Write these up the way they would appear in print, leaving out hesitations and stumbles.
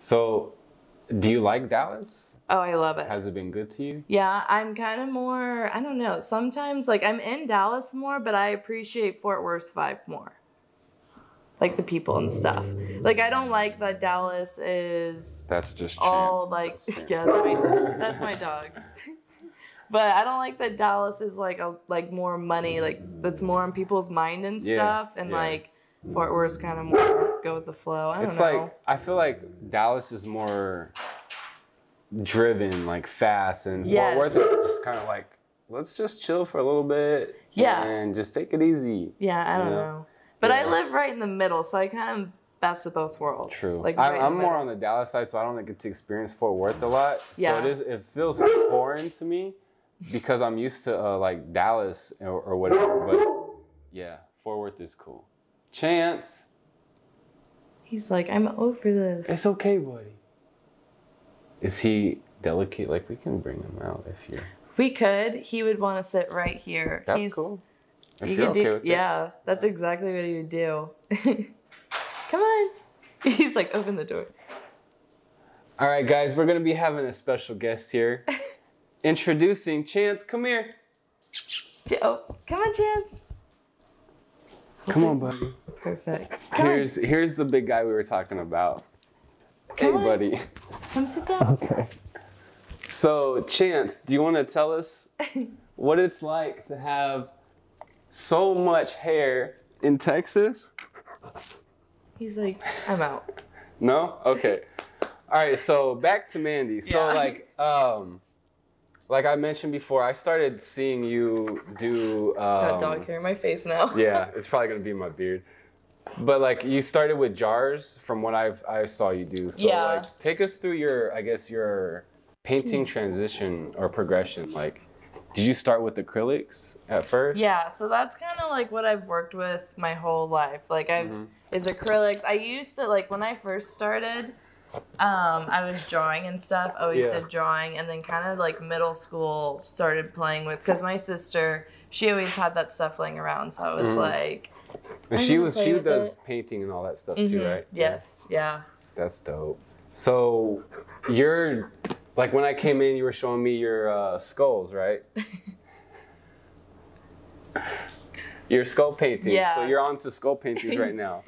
So do you like Dallas? Oh, I love it. Has it been good to you? Yeah, I'm kind of more, I don't know, sometimes like I'm in Dallas more, but I appreciate Fort Worth's vibe more. Like the people and stuff. Like I don't like that Dallas is... That's just all Chance. Like, that's yeah, that's my dog. But I don't like that Dallas is like a, like more money, like that's more on people's mind and stuff. Yeah, and like Fort Worth's kind of more go with the flow. I don't know. It's like, I feel like Dallas is more driven, like fast, and Fort Worth is just kind of like, let's just chill for a little bit and just take it easy. Yeah, I don't know. But I live right in the middle, so I kind of best of both worlds. True. Like, right I'm more on the Dallas side, so I don't get to experience Fort Worth a lot. Yeah. So it feels foreign to me because I'm used to like Dallas or whatever. But yeah, Fort Worth is cool. Chance. He's like, I'm over this. It's okay, buddy. Is he delicate? Like, we can bring him out if you're... We could. He would want to sit right here. That's cool. If you're okay with that. Yeah, that's exactly what he would do. Come on. He's like, open the door. All right, guys, we're going to be having a special guest here. Introducing Chance. Come here. Oh, come on, Chance. Come on, buddy. Perfect. Here's the big guy we were talking about. Hey, buddy. Come sit down. Okay. So, Chance, do you want to tell us what it's like to have so much hair in Texas? He's like, I'm out. No? Okay. All right, so back to Mandy. So, like I mentioned before, I started seeing you do... got dog hair in my face now. Yeah, it's probably going to be my beard. But like you started with jars from what I saw you do. So like take us through your, I guess, your painting transition or progression. Like, did you start with acrylics at first? Yeah, so that's kind of like what I've worked with my whole life. Like I've is acrylics. I used to like when I first started, I was drawing and stuff. Always did drawing, and then kind of like middle school started playing with because my sister, she always had that stuff laying around. So I was like. And she does painting and all that stuff too, right? Yes, yeah. That's dope. So you're, like when I came in, you were showing me your skulls, right? Your skull paintings. Yeah. So you're on to skull paintings right now.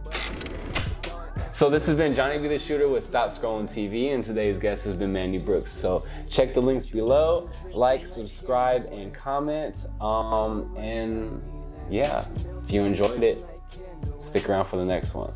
So this has been Johnny B. the Shooter with Stop Scrolling TV, and today's guest has been Mandy Brookes. So check the links below, like, subscribe, and comment, and yeah, if you enjoyed it, stick around for the next one.